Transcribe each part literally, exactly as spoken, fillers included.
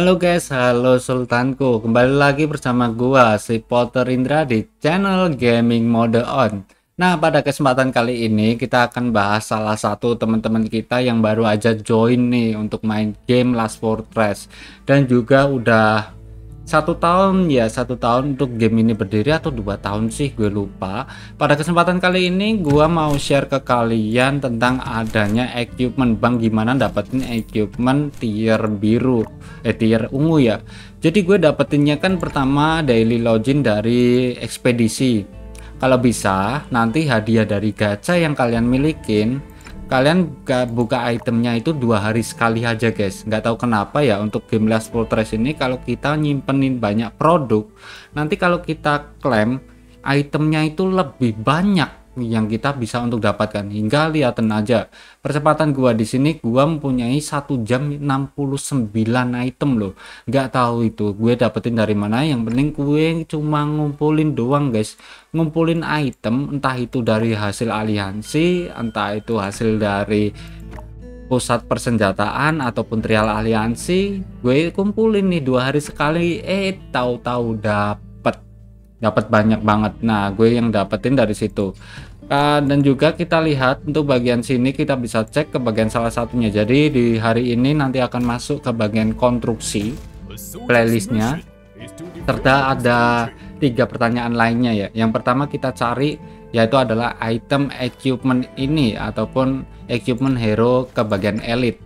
Halo guys, halo Sultanku. Kembali lagi bersama gua si Potter Indra di channel Gaming Mode On. Nah, pada kesempatan kali ini kita akan bahas salah satu teman-teman kita yang baru aja join nih untuk main game Last Fortress, dan juga udah satu tahun ya satu tahun untuk game ini berdiri, atau dua tahun sih, gue lupa. Pada kesempatan kali ini gua mau share ke kalian tentang adanya equipment bang, gimana dapetin equipment tier biru eh tier ungu ya. Jadi gue dapetinnya kan pertama daily login dari ekspedisi. Kalau bisa nanti hadiah dari gacha yang kalian milikin, kalian buka itemnya itu dua hari sekali aja guys. Nggak tahu kenapa ya, untuk game Last Fortress ini kalau kita nyimpenin banyak produk, nanti kalau kita klaim itemnya itu lebih banyak yang kita bisa untuk dapatkan. Hingga liatin aja percepatan gua di sini, gua mempunyai satu jam enam puluh sembilan item loh. Nggak tahu itu gue dapetin dari mana, yang penting gue cuma ngumpulin doang guys, ngumpulin item, entah itu dari hasil aliansi, entah itu hasil dari pusat persenjataan ataupun trial aliansi. Gue kumpulin nih dua hari sekali, eh tahu-tahu dapet dapat banyak banget. Nah, gue yang dapetin dari situ. Uh, dan juga kita lihat untuk bagian sini, kita bisa cek ke bagian salah satunya. Jadi di hari ini nanti akan masuk ke bagian konstruksi playlistnya, serta ada tiga pertanyaan lainnya ya. Yang pertama kita cari yaitu adalah item equipment ini ataupun equipment hero ke bagian elite.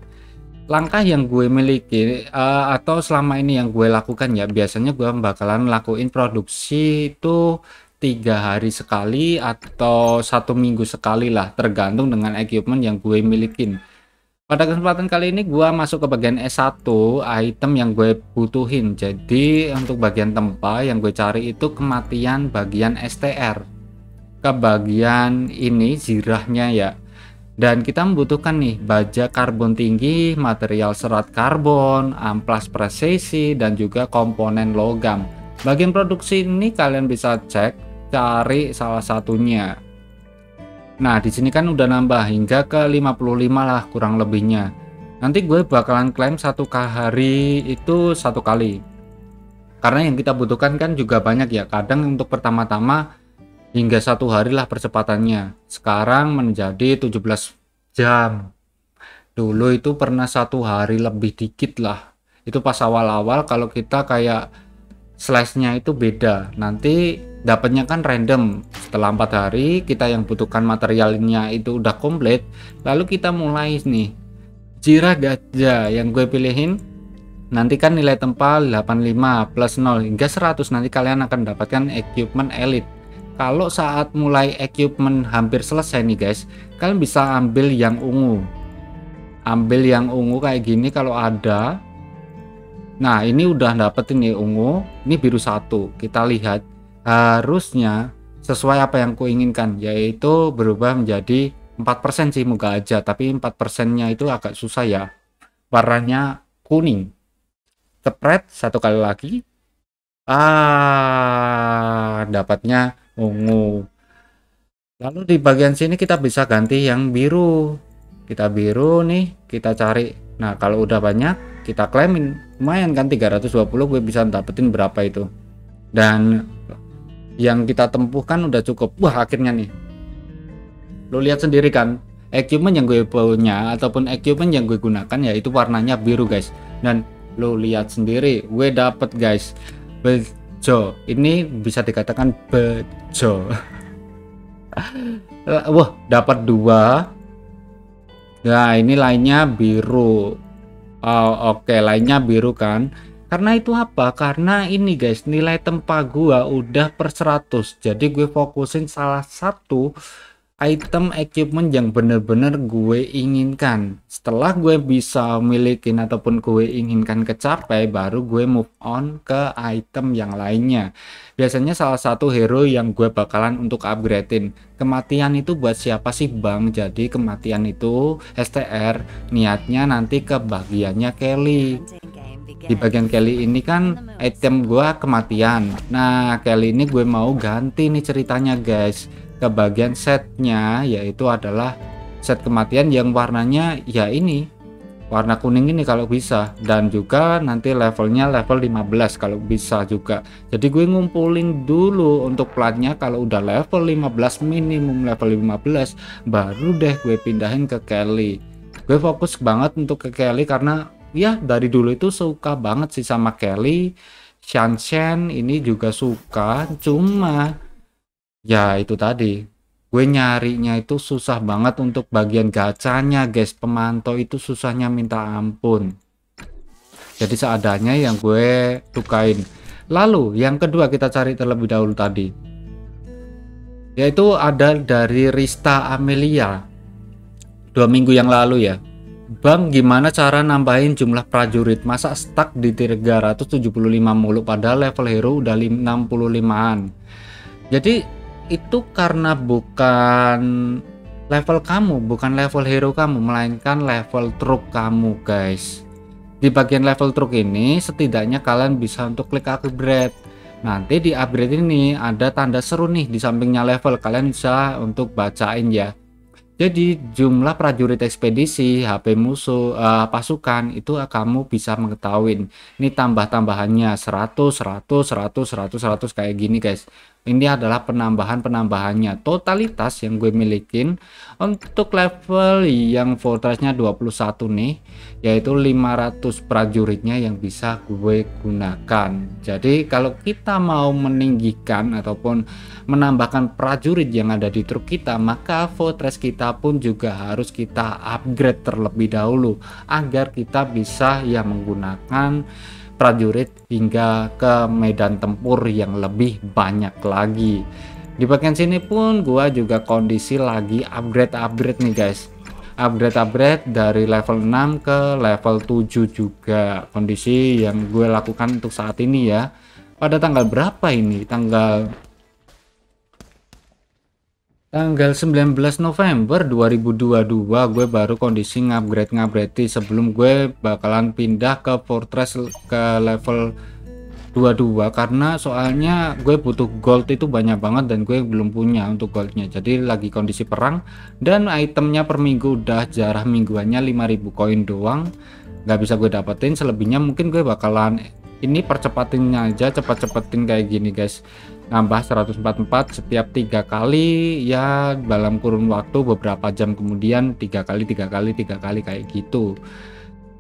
Langkah yang gue miliki uh, atau selama ini yang gue lakukan ya, biasanya gue bakalan lakuin produksi itu tiga hari sekali atau satu minggu sekali lah, tergantung dengan equipment yang gue milikin. Pada kesempatan kali ini gue masuk ke bagian S satu item yang gue butuhin. Jadi untuk bagian tempa yang gue cari itu kematian bagian S T R ke bagian ini zirahnya ya. Dan kita membutuhkan nih baja karbon tinggi, material serat karbon, amplas presisi, dan juga komponen logam. Bagian produksi ini kalian bisa cek, cari salah satunya. Nah, di sini kan udah nambah hingga ke lima puluh lima lah kurang lebihnya. Nanti gue bakalan klaim satu hari itu satu kali, karena yang kita butuhkan kan juga banyak ya. Kadang untuk pertama-tama hingga satu hari lah percepatannya, sekarang menjadi tujuh belas jam. Dulu itu pernah satu hari lebih dikit lah, itu pas awal-awal. Kalau kita kayak slice-nya itu beda, nanti dapatnya kan random. Setelah empat hari kita yang butuhkan materialnya itu udah komplit, lalu kita mulai nih jirah gajah yang gue pilihin. Nanti kan nilai tempa delapan puluh lima plus nol hingga seratus, nanti kalian akan mendapatkan equipment elite. Kalau saat mulai equipment hampir selesai nih guys, kalian bisa ambil yang ungu, ambil yang ungu kayak gini kalau ada. Nah, ini udah dapetin nih ungu, ini biru satu. Kita lihat harusnya sesuai apa yang kuinginkan, yaitu berubah menjadi empat persen sih, moga aja. Tapi empat persennya itu agak susah ya, warnanya kuning. Cepret satu kali lagi, ah dapatnya ungu. Lalu di bagian sini kita bisa ganti yang biru. Kita biru nih, kita cari. Nah, kalau udah banyak kita klaimin. Lumayan kan tiga ratus dua puluh, gue bisa dapetin berapa itu. Dan yang kita tempuhkan udah cukup. Wah, akhirnya nih, lo lihat sendiri kan, equipment yang gue punya ataupun equipment yang gue gunakan yaitu warnanya biru guys. Dan lo lihat sendiri, gue dapet guys Be Jo, ini bisa dikatakan bejo. Wah, dapat dua. Nah, ini lainnya biru. Oh, oke, okay. Lainnya biru kan? Karena itu apa? Karena ini guys, nilai tempa gua udah per seratus. Jadi gue fokusin salah satu item equipment yang bener-bener gue inginkan. Setelah gue bisa milikin ataupun gue inginkan kecapai, baru gue move on ke item yang lainnya. Biasanya salah satu hero yang gue bakalan untuk upgradein. Kematian itu buat siapa sih bang? Jadi kematian itu S T R, niatnya nanti ke bagiannya Kelly. Di bagian Kelly ini kan item gue kematian. Nah, Kelly ini gue mau ganti nih ceritanya guys, ke bagian setnya, yaitu adalah set kematian yang warnanya ya ini warna kuning ini kalau bisa, dan juga nanti levelnya level lima belas kalau bisa juga. Jadi gue ngumpulin dulu untuk platnya, kalau udah level lima belas, minimum level lima belas, baru deh gue pindahin ke Kelly. Gue fokus banget untuk ke Kelly karena ya dari dulu itu suka banget sih sama Kelly Shanshen, ini juga suka, cuma ya itu tadi, gue nyarinya itu susah banget untuk bagian gacanya guys, pemantau itu susahnya minta ampun. Jadi seadanya yang gue sukain. Lalu yang kedua kita cari terlebih dahulu tadi, yaitu ada dari Rista Amelia dua minggu yang lalu ya. Bang, gimana cara nambahin jumlah prajurit? Masa stuck di tiga ratus tujuh puluh lima mulu padahal level hero udah enam puluh lima-an. Jadi itu karena bukan level kamu, bukan level hero kamu, melainkan level truk kamu guys. Di bagian level truk ini setidaknya kalian bisa untuk klik upgrade. Nanti di upgrade ini ada tanda seru nih di sampingnya level, kalian bisa untuk bacain ya. Jadi jumlah prajurit ekspedisi, H P musuh, uh, pasukan itu kamu bisa mengetahui. Ini tambah-tambahannya seratus, seratus, seratus, seratus, seratus kayak gini guys. Ini adalah penambahan-penambahannya. Totalitas yang gue milikin untuk level yang fortressnya dua puluh satu nih, yaitu lima ratus prajuritnya yang bisa gue gunakan. Jadi kalau kita mau meninggikan ataupun menambahkan prajurit yang ada di truk kita, maka fortress kita pun juga harus kita upgrade terlebih dahulu agar kita bisa ya menggunakan prajurit hingga ke medan tempur yang lebih banyak lagi. Di bagian sini pun gua juga kondisi lagi upgrade-upgrade nih guys, upgrade-upgrade dari level enam ke level tujuh juga, kondisi yang gue lakukan untuk saat ini ya. Pada tanggal berapa ini? Tanggal Tanggal sembilan belas November dua ribu dua puluh dua gue baru kondisi ngupgrade-ngupgrade sebelum gue bakalan pindah ke fortress ke level dua puluh dua, karena soalnya gue butuh gold itu banyak banget dan gue belum punya untuk goldnya. Jadi lagi kondisi perang dan itemnya per minggu udah jarah mingguannya lima ribu koin doang, nggak bisa gue dapetin. Selebihnya mungkin gue bakalan ini percepatinnya aja, cepat-cepatin kayak gini guys, nambah seratus empat puluh empat setiap tiga kali ya, dalam kurun waktu beberapa jam kemudian tiga kali tiga kali tiga kali kayak gitu.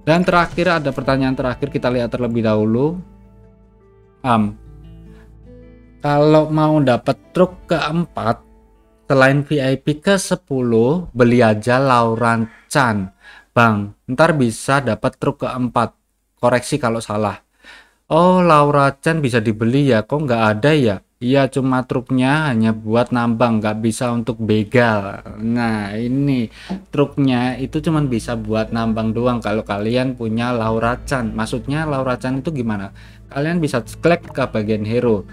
Dan terakhir ada pertanyaan terakhir, kita lihat terlebih dahulu. um, Kalau mau dapat truk keempat selain V I P ke sepuluh, beli aja Laura Chen. Bang, ntar bisa dapat truk keempat, koreksi kalau salah. Oh, Laura Chen bisa dibeli ya, kok nggak ada ya? Iya, cuma truknya hanya buat nambang, nggak bisa untuk begal. Nah, ini truknya itu cuma bisa buat nambang doang kalau kalian punya Laura Chen. Maksudnya Laura Chen itu gimana? Kalian bisa klik ke bagian hero.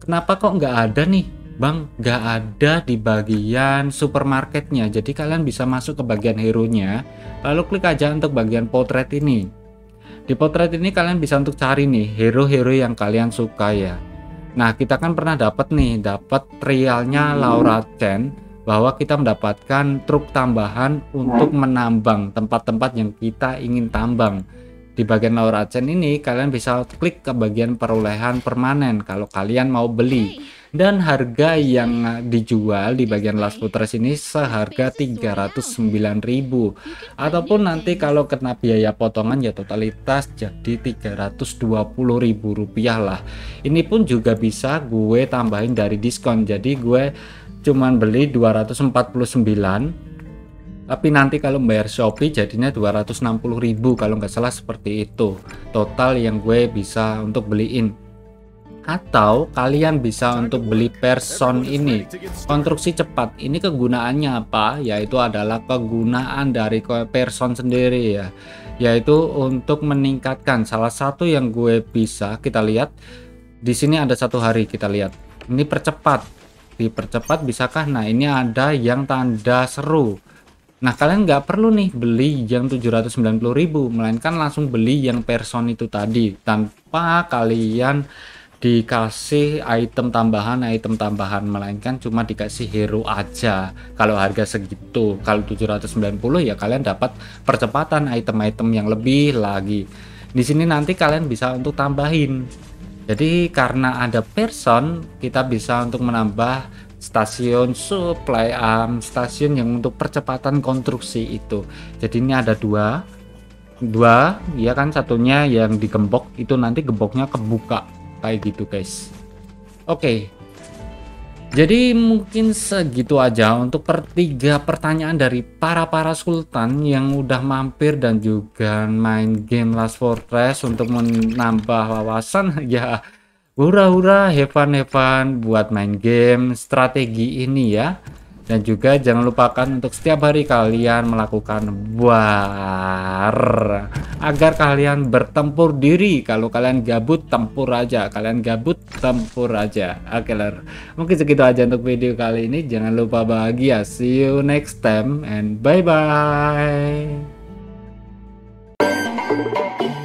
Kenapa kok nggak ada nih, Bang? Nggak ada di bagian supermarketnya. Jadi kalian bisa masuk ke bagian hero-nya, lalu klik aja untuk bagian potret ini. Di potret ini kalian bisa untuk cari nih hero-hero yang kalian suka ya. Nah, kita kan pernah dapat nih, dapat trialnya Laura Chen, bahwa kita mendapatkan truk tambahan untuk menambang tempat-tempat yang kita ingin tambang. Di bagian Laura Chen ini kalian bisa klik ke bagian perolehan permanen kalau kalian mau beli. Dan harga yang dijual di bagian Las Putras ini seharga tiga ratus sembilan ribu, ataupun nanti kalau kena biaya potongan ya totalitas jadi tiga ratus dua puluh ribu rupiah lah. Ini pun juga bisa gue tambahin dari diskon, jadi gue cuman beli dua ratus empat puluh sembilan, tapi nanti kalau bayar Shopee jadinya dua ratus enam puluh ribu kalau nggak salah, seperti itu total yang gue bisa untuk beliin. Atau kalian bisa untuk beli person ini, konstruksi cepat. Ini kegunaannya apa? Yaitu adalah kegunaan dari person sendiri ya, yaitu untuk meningkatkan salah satu yang gue bisa. Kita lihat di sini ada satu hari, kita lihat ini percepat, dipercepat bisakah? Nah, ini ada yang tanda seru. Nah, kalian nggak perlu nih beli yang tujuh ratus sembilan puluh ribu, melainkan langsung beli yang person itu tadi tanpa kalian dikasih item tambahan item tambahan melainkan cuma dikasih hero aja. Kalau harga segitu, kalau tujuh ratus sembilan puluh ya kalian dapat percepatan item-item yang lebih lagi. Di sini nanti kalian bisa untuk tambahin. Jadi karena ada person, kita bisa untuk menambah stasiun supply arm, stasiun yang untuk percepatan konstruksi itu. Jadi ini ada dua dua ya kan, satunya yang digembok itu nanti gemboknya kebuka kayak gitu guys. Oke okay. Jadi mungkin segitu aja untuk per tiga pertanyaan dari para para sultan yang udah mampir dan juga main game Last Fortress untuk menambah wawasan ya. Hura-hura, hevan-hevan buat main game strategi ini ya. Dan juga jangan lupakan untuk setiap hari kalian melakukan war agar kalian bertempur diri. Kalau kalian gabut tempur aja, kalian gabut tempur aja. Oke lor, mungkin segitu aja untuk video kali ini. Jangan lupa bahagia. See you next time and bye bye.